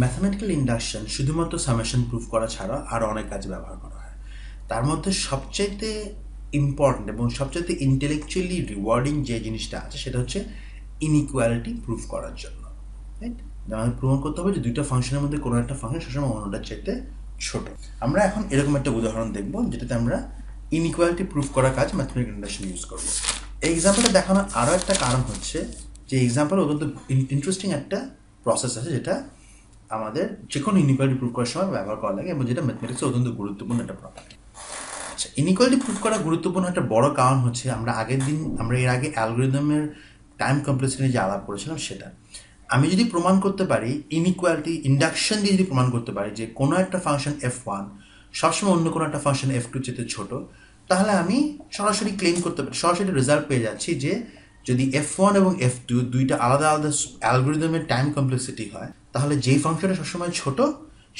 Mathematical induction শুধুমাত্র summation proof করা ছাড়া আরও অনেক কাজে ব্যবহার করা হয়। তার মধ্যে সবচাইতে ইম্পর্ট্যান্ট এবং সবচাইতে ইন্টেলেকচুয়ালি রিওয়ার্ডিং যে জিনিসটা আছে সেটা হচ্ছে ইনইকুয়ালিটি প্রুফ করার জন্য, রাইট? আমাদের প্রমাণ করতে হবে যে দুইটা ফাংশনের মধ্যে কোনো একটা ফাংশন সবসময় অন্যটার চাইতে ছোটো। আমরা এখন এরকম একটা উদাহরণ দেখব যেটাতে আমরা ইনইকুয়ালিটি প্রুফ করার কাজ ম্যাথমেটিক্যাল ইন্ডাকশন ইউজ করবো। এই এক্সাম্পলটা দেখানোর আরও একটা কারণ হচ্ছে যে এক্সাম্পল অত্যন্ত ইন্টারেস্টিং একটা প্রসেস আছে যেটা আমাদের যে কোনো ইনইকুয়ালিটি প্রুফ করার সময় ব্যবহার করা লাগে এবং যেটা ম্যাথমেটিক্সে অত্যন্ত গুরুত্বপূর্ণ একটা প্রপার্টি। আচ্ছা, ইনইকুয়ালিটি প্রুফ করা গুরুত্বপূর্ণ একটা বড় কারণ হচ্ছে আমরা এর আগে অ্যালগরিদমের টাইম কমপ্লেক্সিটি নিয়ে যে আলাপ করেছিলাম সেটা। আমি যদি প্রমাণ করতে পারি ইনইকুয়ালিটি ইন্ডাকশন দিয়ে যদি প্রমাণ করতে পারি যে কোনো একটা ফাংশন f1 সবসময় অন্য কোনো একটা ফাংশন f2 চেয়ে ছোটো, তাহলে আমি সরাসরি ক্লেম করতে পারি, সরাসরি রেজাল্ট পেয়ে যাচ্ছি যে যদি f1 এবং f2 দুইটা আলাদা আলাদা অ্যালগরিদমের টাইম কমপ্লেক্সিটি হয় তাহলে যেই ফাংশনটা সবসময় ছোটো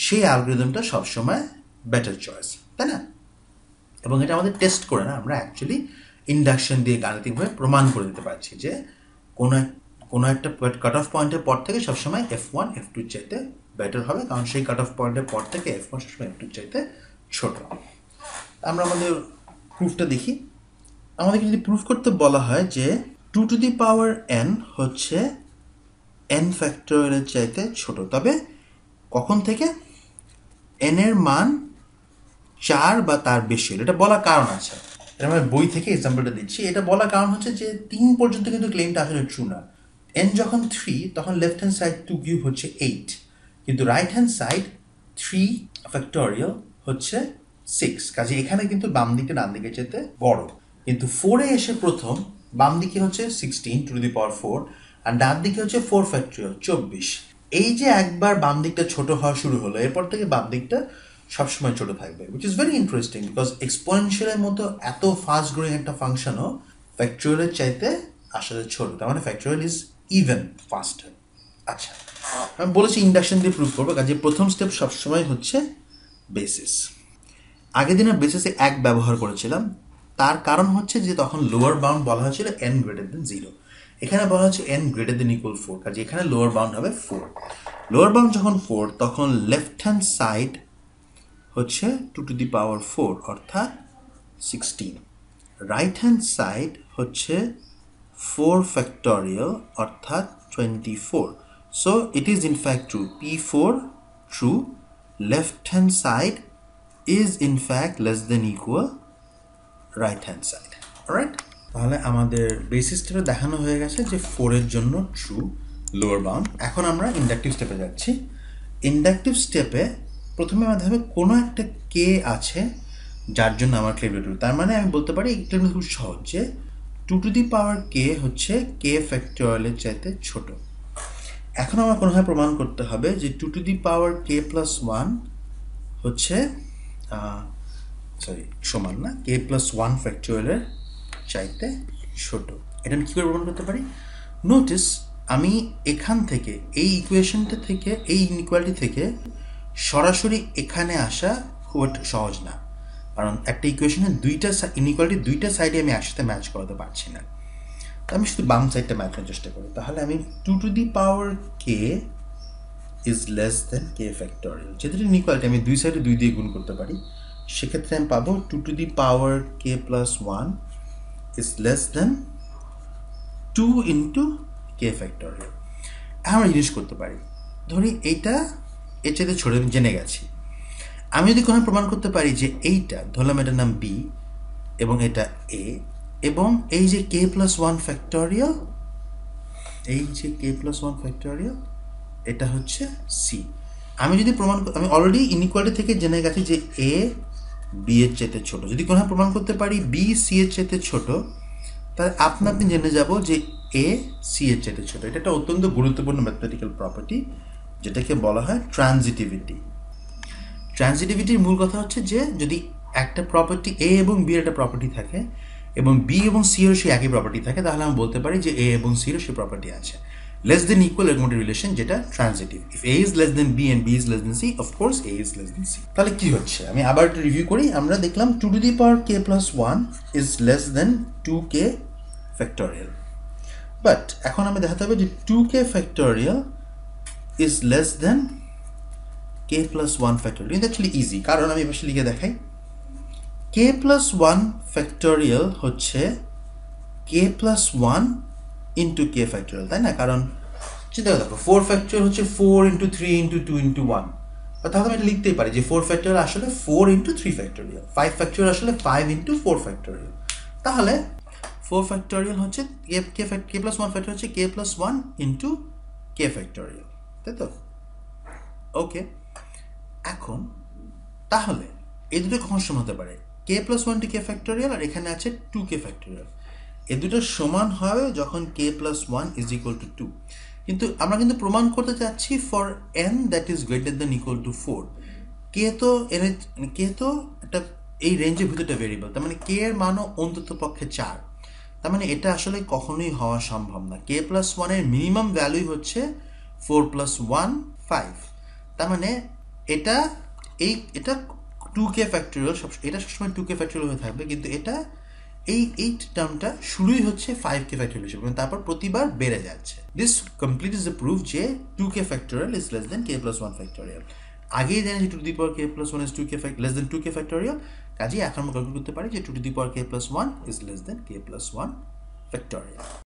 সেই অ্যালগরিদমটা সবসময় বেটার চয়েস, তাই না? এবং এটা আমাদের টেস্ট করে না, আমরা অ্যাকচুয়ালি ইন্ডাকশন দিয়ে গাণিতিকভাবে প্রমাণ করে দিতে পারছি যে কোনো একটা কাট অফ পয়েন্টের পর থেকে সবসময় f1 f2 চাইতে বেটার হবে, কারণ সেই কাট অফ পয়েন্টের পর থেকে f1 সবসময় f2 চাইতে ছোটো। আমরা আমাদের প্রুফটা দেখি। আমাদের যদি প্রুফ করতে বলা হয় যে 2 to the power n হচ্ছে n ফ্যাক্টোরিয়ালের চাইতে ছোট, তবে কখন থেকে? n এর মান 4 বা তার বেশি হলে। এটা বলা কারণ আছে, এটা আমরা বই থেকে এক্সাম্পলটা দিচ্ছি। এটা বলা কারণ হচ্ছে যে 3 পর্যন্ত কিন্তু ক্লেমটা আসলে ট্রু না। n যখন 3 তখন লেফট হ্যান্ড সাইড 2 কিউব হচ্ছে 8, কিন্তু রাইট হ্যান্ড সাইড 3 ফ্যাক্টোরিয়াল হচ্ছে 6, কাজে এখানে কিন্তু বাম দিকে ডান দিকে যেতে বড়। কিন্তু 4 এ এসে প্রথম বাম দিকে হচ্ছে 16 to the power 4 আর ডান দিকে হচ্ছে 4 ফ্যাক্টোরিয়াল 24। এই যে একবার বাম দিকটা ছোট হওয়া শুরু হলো, এরপর থেকে বাম দিকটা সবসময় ছোট থাকবে, which is very interesting because এক্সপোনেনশিয়ালের মতো এত ফাস্ট গ্রোয়িং একটা ফাংশনও ফ্যাক্টোরিয়ালের চাইতে আসলে ছোট, তার মানে ফ্যাক্টোরিয়াল ইজ ইভেন ফাস্টার। আচ্ছা, আমি বলেছি ইন্ডাকশন দিয়ে প্রুভ করবো, কাজে প্রথম স্টেপ সবসময় হচ্ছে বেসিস। আগের দিনে বেসিসে 1 ব্যবহার করেছিলাম, তার কারণ হচ্ছে যে তখন লোয়ার বাউন্ড বলা হয়েছিল n greater than 0, এখানে বলা হচ্ছে n greater than equal 4, কাজে এখানে লোয়ার বাউন্ড হবে 4। লোয়ার বাউন্ড যখন 4 তখন লেফট হ্যান্ড সাইড হচ্ছে 2 to the power 4 অর্থাৎ 16, রাইট হ্যান্ড সাইড হচ্ছে 4 ফ্যাক্টোরিয়াল অর্থাৎ 24। So it is in fact true, p4 true, left hand side is in fact less than equal right hand side, right? তাহলে আমাদের basis স্টেপে দেখানো হয়ে গেছে যে 4-এর জন্য ট্রু লোয়ার বাউন্ড। এখন আমরা ইন্ডাকটিভ স্টেপে যাচ্ছি। ইন্ডাকটিভ স্টেপে প্রথমে আমাদের হবে কোনো একটা কে আছে যার জন্য আমার ক্লেমটা ট্রু, তার মানে আমি বলতে পারি ক্লেমটা খুব সহজ যে 2 to the power k হচ্ছে কে ফ্যাক্টোরিয়ালের চাইতে ছোট। এখন আমার কোনোভাবে প্রমাণ করতে হবে যে 2 to the power k+1 হচ্ছে সমান না, k+1 ফ্যাক্টোরিয়ালের চাইতে ছোট। এটা আমি কী করে প্রমাণ করতে পারি? নোটিস, আমি এখান থেকে এই ইকুয়েশনটা থেকে এই ইনইকুয়ালিটি থেকে সরাসরি এখানে আসা খুব একটা সহজ না, কারণ একটা ইকুয়েশনের দুইটা ইনইকুয়ালিটি দুইটা সাইডে আমি একসাথে ম্যাচ করাতে পারছি না। আমি শুধু বাম সাইডটা ম্যাচ করার চেষ্টা করি। তাহলে আমি 2 to the power k is less than k factorial, যেটা ইনইকুয়ালিটি আমি দুই সাইডে 2 দিয়ে গুণ করতে পারি, সেক্ষেত্রে আমি পাবো 2 to the power k+1 is less than 2 into k factorial। আমরা জিনিস করতে পারি, ধরি এইটা এর চাইতে ছোট, আমি জেনে গেছি। আমি যদি কোনো প্রমাণ করতে পারি যে এইটা, ধরলাম এটার নাম b এবং এটা a, এবং এই যে k+1 ফ্যাক্টোরিয়াল এটা হচ্ছে c। আমি অলরেডি ইনইকুয়ালিটি থেকে জেনে গেছি যে a b এর চাইতে ছোট। যদি কোনো প্রমাণ করতে পারি b c এর চাইতে ছোট, তাহলে আপনি জেনে যাব যে a c এর চাইতে ছোট। এটা একটা অত্যন্ত গুরুত্বপূর্ণ ম্যাথমেটিক্যাল প্রপার্টি যেটাকে বলা হয় ট্রানজিটিভিটি। ট্রানজিটিভিটির মূল কথা হচ্ছে যে যদি একটা প্রপার্টি a এবং b এর একটা প্রপার্টি থাকে এবং b এবং c এর সেই একই প্রপার্টি থাকে, তাহলে আমি বলতে পারি যে a এবং c এর সেই প্রপার্টি আছে লেস দেন ইকুয়াল, এরকম একটা রিলেশন যেটা transitive. If a is less than b and b is less than c, of course a is less than c। তাহলে কি হচ্ছে, আমি আবার একটু রিভিউ করি। আমরা দেখলাম 2 to the power k+1 is less than 2k factorial, but এখন আমি দেখাতে হবে যে 2k factorial is less than k plus 1 factorial. It's actually easy. Karon ami ebashe likhe dekhai. K plus 1 factorial hocche k plus 1 into k factorial. That's right? Karon চিন্তা করো 4 factorial হচ্ছে 4 into 3 into 2 into 1 অর্থাৎ আমি এটা লিখতেই পারি যে 4 factorial আসলে 4 into 3 ফ্যাক্টরিয়াল, 5 ফ্যাক্টরিয়াল আসলে 5 into 4 ফ্যাক্টরিয়াল। তাহলে 4 ফ্যাক্টরিয়াল হচ্ছে k plus 1 ফ্যাক্টরিয়াল হচ্ছে k plus 1 into k factorial, তাই তো? ওকে, এখন তাহলে এই দুটো কখন সমান হতে পারে? k plus 1 টি k ফ্যাক্টরিয়াল আর এখানে আছে 2k ফ্যাক্টরিয়াল। এই দুটো সমান হবে যখন k plus 1 is equal to 2, কিন্তু আমরা কিন্তু প্রমাণ করতে চাচ্ছি for n that is greater than equal to 4। k তো এটা এই রেঞ্জের ভিতরটা ভেরিয়েবল, তার মানে k এর মানও অন্তত পক্ষে 4, তার মানে এটা আসলে কখনোই হওয়া সম্ভব না। k plus 1 এর মিনিমাম ভ্যালু হচ্ছে 4 plus 1 5, তার মানে এটা এটা 2k ফ্যাক্টরিয়াল, এটা সবসময় 2k ফ্যাক্টরিয়াল হয়ে থাকবে, কিন্তু এটা এই টার্মটা শুরুই হচ্ছে 5k ফ্যাক্টরিয়াল হিসেবে, তারপর প্রতিবার বেড়ে যাচ্ছে। This complete is the proof যে 2k factorial is less than k plus 1 factorial. আগেই জানি যে 2 to the power k plus 1 is 2k less than 2k factorial, কাজেই এখন আমরা ক্যালকুলেট করতে পারি যে 2 to the power k plus 1 is less than k plus 1 factorial.